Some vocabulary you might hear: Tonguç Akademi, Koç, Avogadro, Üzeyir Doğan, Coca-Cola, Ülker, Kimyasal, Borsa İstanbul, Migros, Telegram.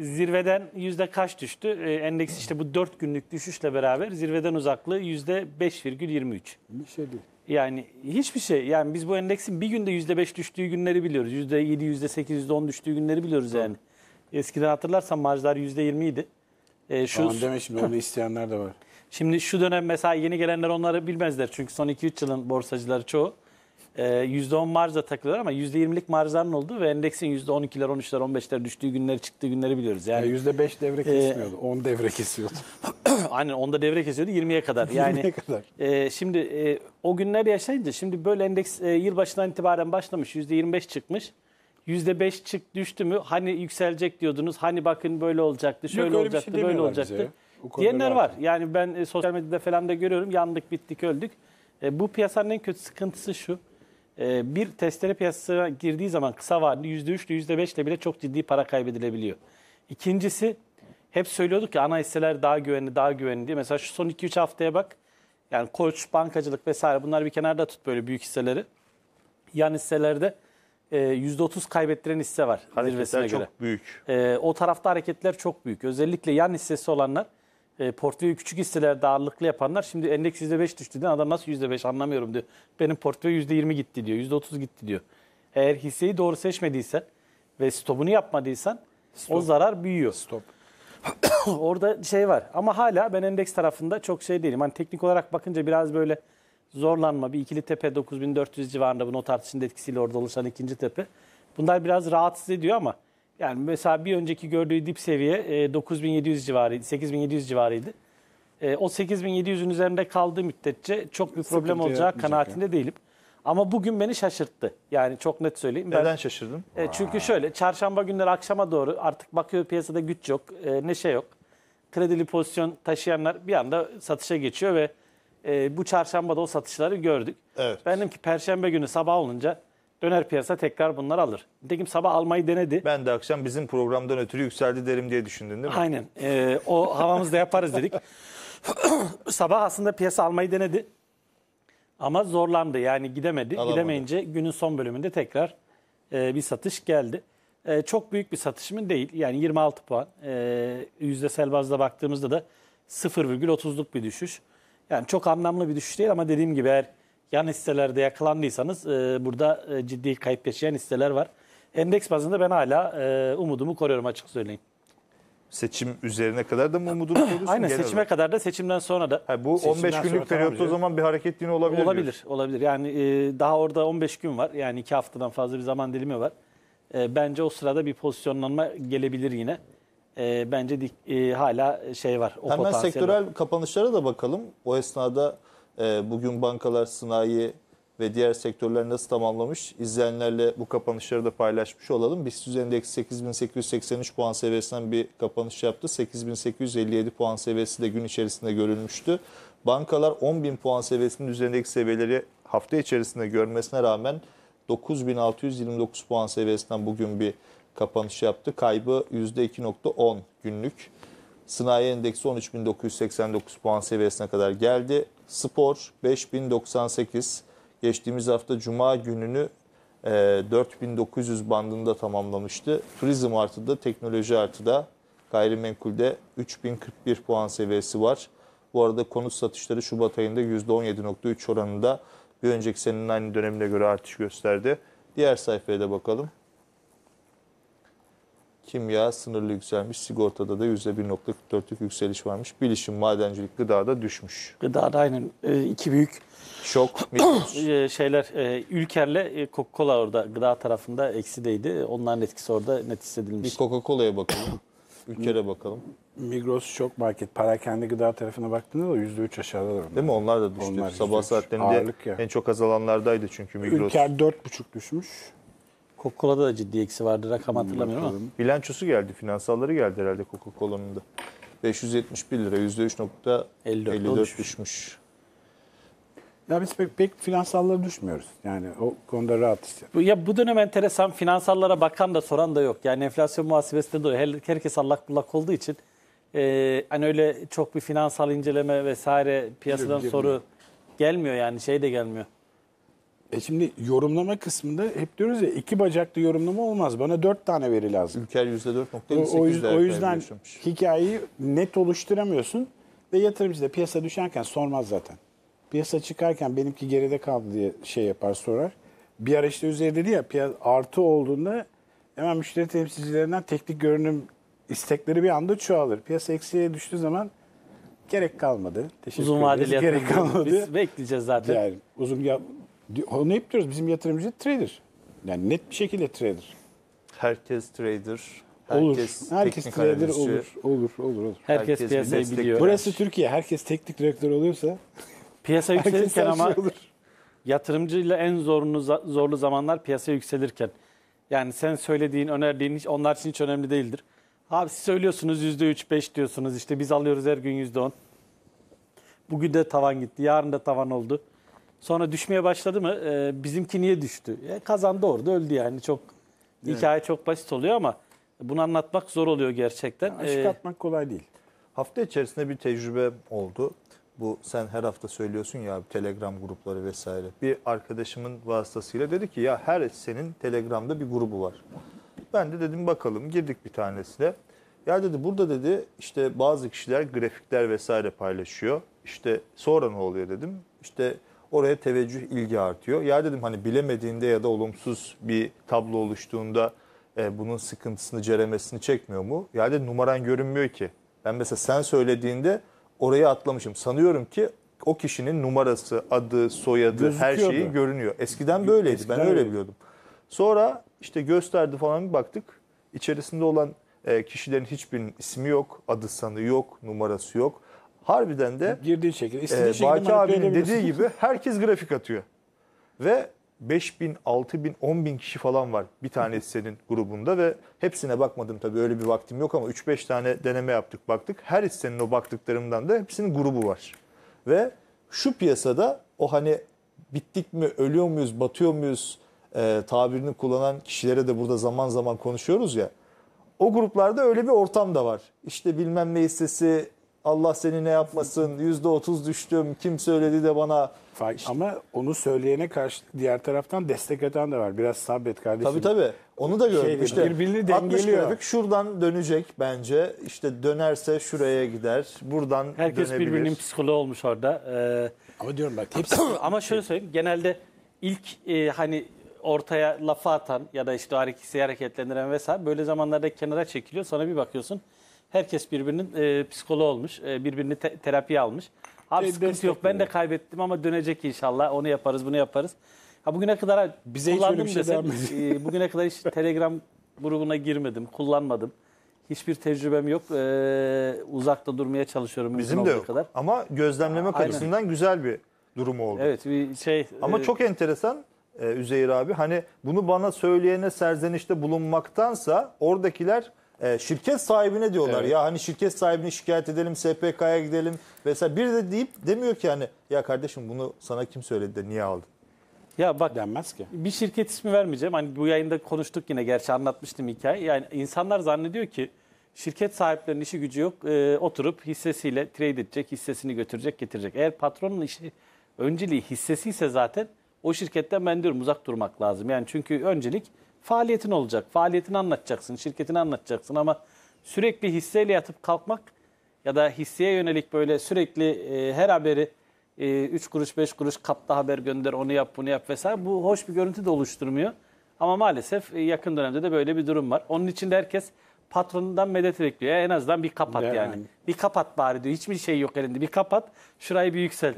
Zirveden yüzde kaç düştü? Endeks işte bu 4 günlük düşüşle beraber zirveden uzaklığı %5,23. Bir şey değil. Yani hiçbir şey. Yani biz bu endeksin bir günde %5 düştüğü günleri biliyoruz. %7, %8, %10 düştüğü günleri biliyoruz yani. Eskiden hatırlarsan marjlar %20 idi. Aman deme şimdi, onu isteyenler de var. Şimdi şu dönem mesela yeni gelenler onları bilmezler. Çünkü son 2-3 yılın borsacıları çoğu %10 marjla takılıyorlar ama %20'lik marjların olduğu ve endeksin %12'ler, 13'ler, 15'ler düştüğü günleri, çıktığı günleri biliyoruz. Yani %5 devre kesmiyordu, 10 devre kesiyordu. Aynen, 10'da devre kesiyordu 20'ye kadar. Yani 20'ye kadar. Şimdi o günler yaşayınca şimdi böyle endeks yılbaşından itibaren başlamış, %25 çıkmış. %5 düştü mü? Hani yükselecek diyordunuz. Hani bakın böyle olacaktı, şöyle olacaktı, şey böyle olacaktı. Diyenler var. Yani ben sosyal medyada falan da görüyorum. Yandık, bittik, öldük. Bu piyasanın en kötü sıkıntısı şu. Bir testere piyasasına girdiği zaman kısa vadeli %3 ile %5 ile bile çok ciddi para kaybedilebiliyor. İkincisi, hep söylüyorduk ya ana hisseler daha güvenli, daha güvenli diye. Mesela şu son 2-3 haftaya bak. Yani Koç, bankacılık vesaire, bunlar bir kenarda tut böyle büyük hisseleri. Yan hisselerde %30 kaybettiren hisse var. Hareketler çok büyük. O tarafta hareketler çok büyük. Özellikle yan hissesi olanlar, portföyü küçük hisselerde ağırlıklı yapanlar, şimdi endeks %5 düştü diyor. Adam nasıl %5 anlamıyorum diyor. Benim portföy %20 gitti diyor, %30 gitti diyor. Eğer hisseyi doğru seçmediysen ve stopunu yapmadıysan o zarar büyüyor. Stop. Orada şey var ama hala ben endeks tarafında çok şey değilim. Hani teknik olarak bakınca biraz böyle zorlanma, bir ikili tepe 9400 civarında, bu not artışının etkisiyle orada oluşan ikinci tepe. Bunlar biraz rahatsız ediyor ama yani mesela bir önceki gördüğü dip seviye 9700 civarıydı, 8700 civarıydı. O 8700'ün üzerinde kaldığı müddetçe çok bir problem olacağı kanaatinde değilim. Ama bugün beni şaşırttı. Yani çok net söyleyeyim. Neden şaşırdın? Çünkü şöyle, çarşamba günleri akşama doğru artık bakıyor piyasada güç yok, ne şey yok. Kredili pozisyon taşıyanlar bir anda satışa geçiyor ve bu çarşamba da o satışları gördük. Evet. Ben dedim ki perşembe günü sabah olunca döner piyasa, tekrar bunlar alır. Nitekim sabah almayı denedi. Ben de akşam bizim programdan ötürü yükseldi derim diye düşündün değil mi? Aynen. O havamızda yaparız dedik. Sabah aslında piyasa almayı denedi. Ama zorlandı, yani gidemedi. Alamadı. Gidemeyince günün son bölümünde tekrar bir satış geldi. Çok büyük bir satış mı? Değil. Yani 26 puan. Yüzdesel bazda baktığımızda da 0,30'luk bir düşüş. Yani çok anlamlı bir düşüş değil ama dediğim gibi eğer yan hisselerde yakalandıysanız burada ciddi kayıp yaşayan hisseler var. Endeks bazında ben hala umudumu koruyorum, açık söyleyeyim. Seçim üzerine kadar da mı umudunu koruyorsun? Aynen, seçime kadar da, seçimden sonra da. Ha, bu seçimden 15 günlük periyotta o zaman bir hareket yine olabilir. Olabilir. Yani daha orada 15 gün var. Yani 2 haftadan fazla bir zaman dilimi var. Bence o sırada bir pozisyonlanma gelebilir yine. Bence hala şey var. O hemen sektörel var. Kapanışlara da bakalım. O esnada bugün bankalar, sanayi ve diğer sektörler nasıl tamamlamış? İzleyenlerle bu kapanışları da paylaşmış olalım. BIST üzerindeki 8.883 puan seviyesinden bir kapanış yaptı. 8.857 puan seviyesi de gün içerisinde görülmüştü. Bankalar 10.000 puan seviyesinin üzerindeki seviyeleri hafta içerisinde görmesine rağmen 9.629 puan seviyesinden bugün bir kapanış yaptı. Kaybı %2.10 günlük. Sanayi endeksi 13.989 puan seviyesine kadar geldi. Spor 5.098. Geçtiğimiz hafta Cuma gününü 4.900 bandında tamamlamıştı. Turizm artıda, teknoloji artıda, gayrimenkulde 3.041 puan seviyesi var. Bu arada konut satışları Şubat ayında %17.3 oranında bir önceki senenin aynı dönemine göre artış gösterdi. Diğer sayfaya da bakalım. Kimya sınırlı yükselmiş, sigortada da %1.44'lük yükseliş varmış. Bilişim, madencilik, gıdada düşmüş. Gıdada aynen iki büyük şok Ülker'le Coca-Cola orada gıda tarafında eksideydi. Onların etkisi orada net hissedilmiş. Bir Coca-Cola'ya bakalım, Ülker'e bakalım. Migros, Şok Market, Perakende gıda tarafına baktığında da %3 aşağıdalar. Değil mi? Onlar da düştü. Onlar sabah saatlerinde en çok azalanlardaydı çünkü Migros. Ülker 4,5 düşmüş. Coca-Cola'da da ciddi eksi vardı. Rakam hatırlamıyorum ama. Bilançosu geldi. Finansalları geldi herhalde Coca-Cola'nın da. 571 lira. %3.54 düşmüş. Ya biz pek finansallara düşmüyoruz. Yani o konuda rahatız. Ya bu dönem enteresan. Finansallara bakan da soran da yok. Yani enflasyon muhasebesinde de herkes allak bullak olduğu için hani öyle çok bir finansal inceleme vesaire piyasadan soru gelmiyor yani, şey de gelmiyor. Şimdi yorumlama kısmında hep diyoruz ya, iki bacaklı yorumlama olmaz. Bana 4 tane veri lazım. Ülker %4.58. O yüzden hikayeyi net oluşturamıyorsun. Ve yatırımcı da piyasa düşerken sormaz zaten. Piyasa çıkarken benimki geride kaldı diye şey yapar, sorar. Bir ara işte üzeri dedi ya, artı olduğunda hemen müşteri temsilcilerinden teknik görünüm istekleri bir anda çoğalır. Piyasa eksiye düştüğü zaman gerek kalmadı. Uzun vadeli yatırım. Biz bekleyeceğiz zaten. Yani uzun onu hep diyoruz, bizim yatırımcı trader. Yani net bir şekilde trader. Herkes trader. Herkes trader olur. Herkes piyasayı biliyor. Burası Türkiye. Herkes teknik direktör oluyorsa piyasa yükselirken ama olur. Yatırımcıyla en zorlu zamanlar piyasa yükselirken. Yani sen söylediğin, önerdiğin hiç, onlar için hiç önemli değildir. Abi siz söylüyorsunuz %3-5 diyorsunuz, işte biz alıyoruz her gün %10. Bugün de tavan gitti, yarın da tavan oldu. Sonra düşmeye başladı mı? Bizimki niye düştü? Kazandı orada, öldü yani. Çok evet. Hikaye çok basit oluyor ama bunu anlatmak zor oluyor gerçekten. Aşık atmak kolay değil. Hafta içerisinde bir tecrübe oldu. Bu sen her hafta söylüyorsun ya, Telegram grupları vesaire. Bir arkadaşımın vasıtasıyla dedi ki ya, her senin Telegram'da bir grubu var. Ben de dedim bakalım, girdik bir tanesine. Ya dedi, burada dedi işte bazı kişiler grafikler vesaire paylaşıyor. İşte sonra ne oluyor dedim. İşte oraya teveccüh, ilgi artıyor. Ya dedim, hani bilemediğinde ya da olumsuz bir tablo oluştuğunda bunun sıkıntısını, ceremesini çekmiyor mu? Ya dedi, numaran görünmüyor ki. Ben mesela sen söylediğinde orayı atlamışım. Sanıyorum ki o kişinin numarası, adı, soyadı, her şeyi görünüyor. Eskiden böyleydi. Ben öyle biliyordum. Sonra işte gösterdi falan, bir baktık. İçerisinde olan kişilerin hiçbirinin ismi yok, adı sanı yok, numarası yok. Harbiden de girdiği şekilde, Baki abinin dediği gibi herkes grafik atıyor. Ve 5.000, 6.000, 10.000 kişi falan var bir tanesi senin grubunda ve hepsine bakmadım tabii, öyle bir vaktim yok ama 3-5 tane deneme yaptık, baktık. Her hissenin o baktıklarımdan da hepsinin grubu var. Ve şu piyasada o hani bittik mi, ölüyor muyuz, batıyor muyuz tabirini kullanan kişilere de burada zaman zaman konuşuyoruz ya. O gruplarda öyle bir ortam da var. İşte bilmem ne hissesi, Allah seni ne yapmasın, %30 düştüm, kim söyledi de bana. Ama onu söyleyene karşı diğer taraftan destek eden de var. Biraz sabret kardeşim. Tabii. Onu da gördük. İşte, birbirini dengeliyor. Şuradan dönecek bence. İşte dönerse şuraya gider. Buradan herkes dönebilir. Herkes birbirinin psikoloğu olmuş orada. Ama diyorum bak hepsi. Ama şöyle söyleyeyim. Genelde ilk hani ortaya lafı atan ya da işte hareketi hareketlendiren vesaire, böyle zamanlarda kenara çekiliyor. Sonra bir bakıyorsun. Herkes birbirinin psikoloğu olmuş, birbirini terapiye almış. Abi sıkıntı yok, ben de kaybettim ama dönecek inşallah, onu yaparız, bunu yaparız. Ha, bugüne kadar bize kullandım hiç desem, bugüne kadar hiç Telegram grubuna girmedim, kullanmadım. Hiçbir tecrübem yok, uzakta durmaya çalışıyorum. Bizim de yok kadar. Ama gözlemleme açısından güzel bir durum oldu. Evet, bir şey. Ama çok enteresan. Üzeyir abi, hani bunu bana söyleyene serzenişte bulunmaktansa oradakiler şirket sahibine diyorlar. Evet. Ya hani şirket sahibini şikayet edelim, SPK'ya gidelim vesaire. Bir de deyip demiyor ki hani ya kardeşim bunu sana kim söyledi de niye aldın? Ya bak denmez ki. Bir şirket ismi vermeyeceğim. Hani bu yayında konuştuk yine, gerçi anlatmıştım hikaye. Yani insanlar zannediyor ki şirket sahiplerinin işi gücü yok. Oturup hissesiyle trade edecek, hissesini götürecek, getirecek. Eğer patronun işi önceliği hissesiyse zaten o şirketten ben diyorum uzak durmak lazım. Yani çünkü öncelik faaliyetin olacak. Faaliyetini anlatacaksın, şirketini anlatacaksın ama sürekli hisseyle yatıp kalkmak ya da hisseye yönelik böyle sürekli her haberi 3 kuruş 5 kuruş katlı haber gönder, onu yap bunu yap vesaire, bu hoş bir görüntü de oluşturmuyor. Ama maalesef yakın dönemde de böyle bir durum var. Onun için de herkes patronundan medet bekliyor. En azından bir kapat yani. Bir kapat bari diyor. Hiçbir şey yok elinde. Bir kapat, şurayı bir yükselt.